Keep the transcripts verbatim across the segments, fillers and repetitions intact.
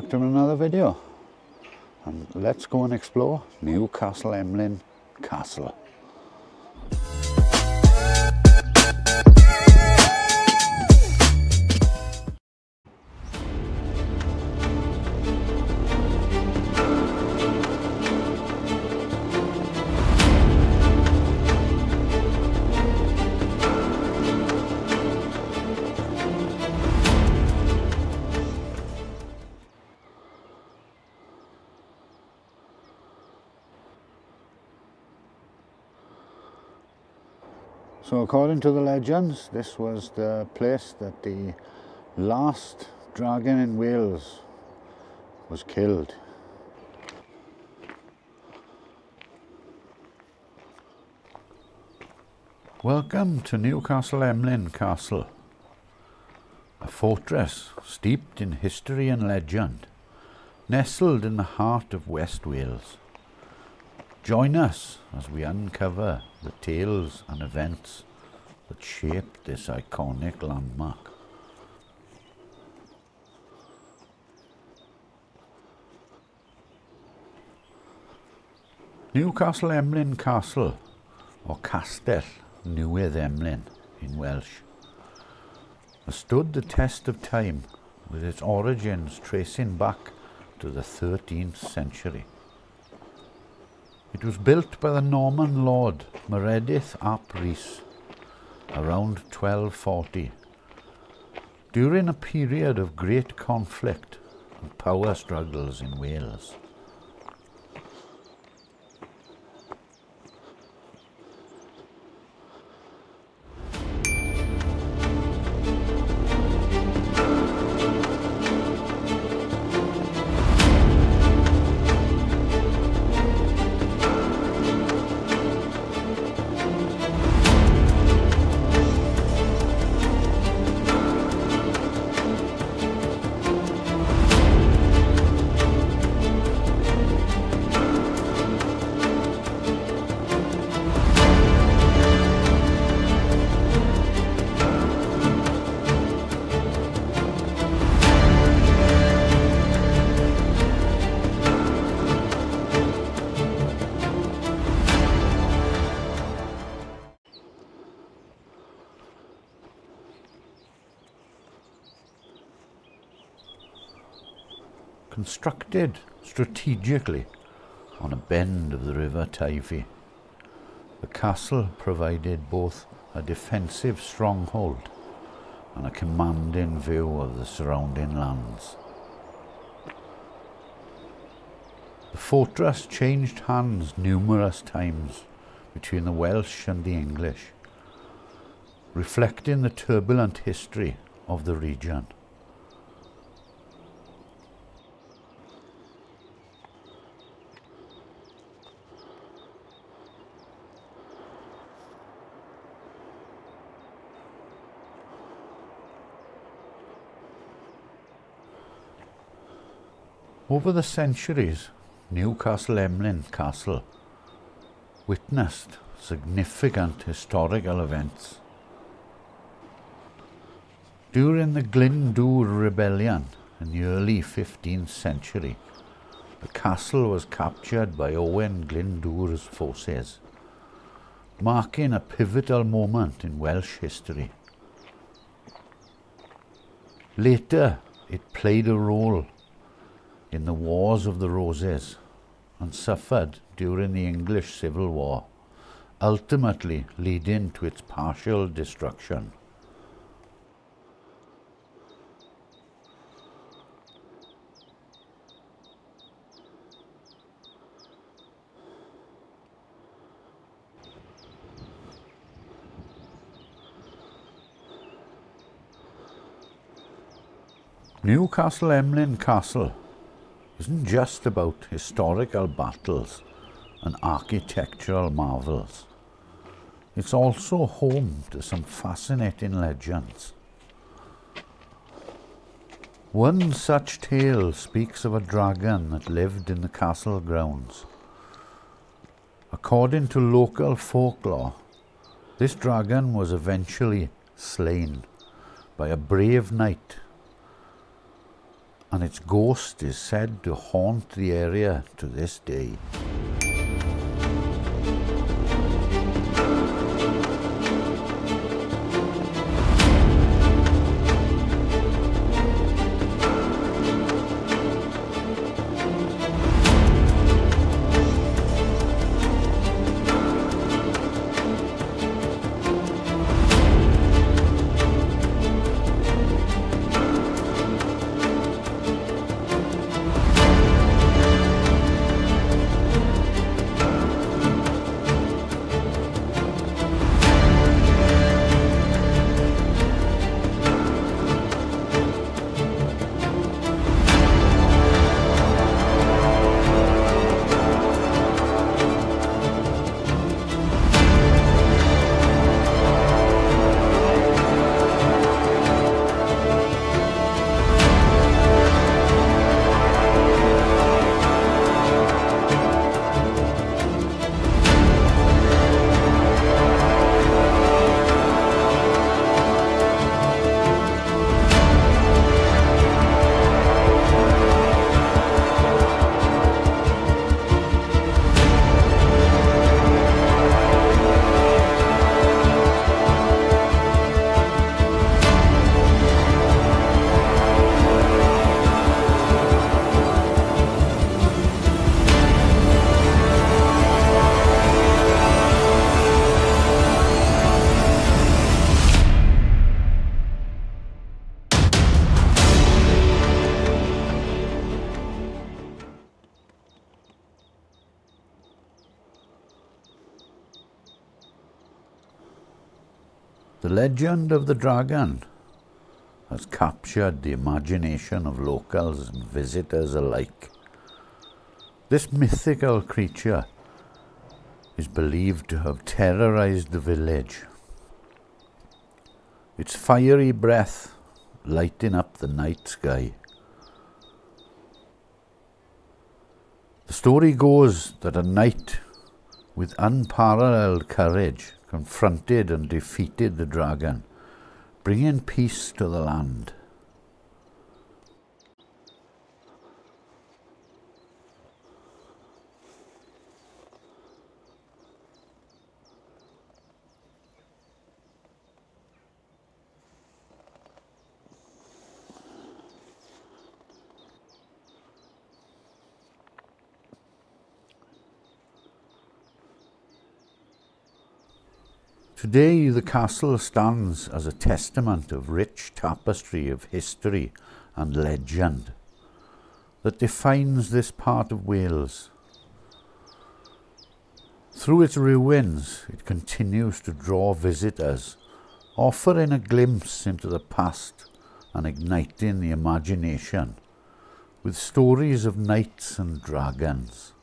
back to another video, and let's go and explore Newcastle Emlyn Castle. So according to the legends, this was the place that the last dragon in Wales was killed. Welcome to Newcastle Emlyn Castle, a fortress steeped in history and legend, nestled in the heart of West Wales. Join us as we uncover the tales and events that shaped this iconic landmark. Newcastle Emlyn Castle, or Castell Newydd Emlyn in Welsh, has stood the test of time, with its origins tracing back to the thirteenth century. It was built by the Norman lord Mareudydd ap Rhys around twelve forty, during a period of great conflict and power struggles in Wales. Constructed strategically on a bend of the River Teifi, the castle provided both a defensive stronghold and a commanding view of the surrounding lands. The fortress changed hands numerous times between the Welsh and the English, reflecting the turbulent history of the region. Over the centuries, Newcastle Emlyn Castle witnessed significant historical events. During the Glyndŵr Rebellion in the early fifteenth century, the castle was captured by Owain Glyndŵr's forces, marking a pivotal moment in Welsh history. Later, it played a role in the Wars of the Roses and suffered during the English Civil War, ultimately leading to its partial destruction. Newcastle Emlyn Castle isn't just about historical battles and architectural marvels. It's also home to some fascinating legends. One such tale speaks of a dragon that lived in the castle grounds. According to local folklore, this dragon was eventually slain by a brave knight and its ghost is said to haunt the area to this day. The legend of the dragon has captured the imagination of locals and visitors alike. This mythical creature is believed to have terrorized the village, its fiery breath lighting up the night sky. The story goes that a knight with unparalleled courage confronted and defeated the dragon, bringing peace to the land. Today the castle stands as a testament of rich tapestry of history and legend that defines this part of Wales. Through its ruins it continues to draw visitors, offering a glimpse into the past and igniting the imagination with stories of knights and dragons.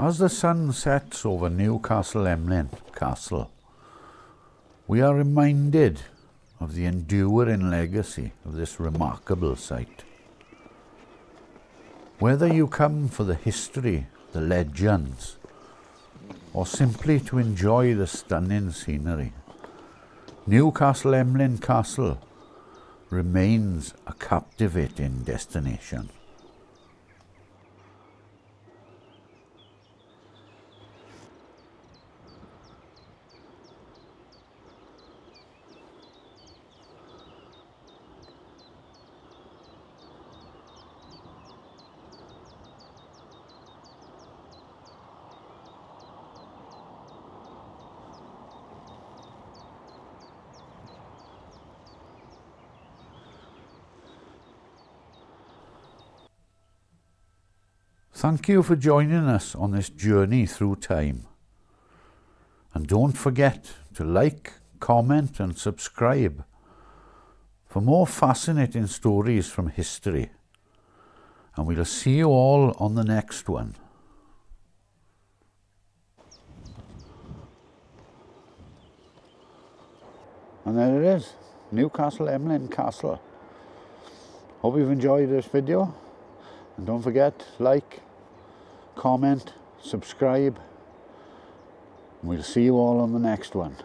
As the sun sets over Newcastle Emlyn Castle, we are reminded of the enduring legacy of this remarkable site. Whether you come for the history, the legends, or simply to enjoy the stunning scenery, Newcastle Emlyn Castle remains a captivating destination. Thank you for joining us on this journey through time. And don't forget to like, comment and subscribe for more fascinating stories from history. And we'll see you all on the next one. And there it is, Newcastle Emlyn Castle. Hope you've enjoyed this video, and don't forget, like, comment, subscribe, and we'll see you all on the next one.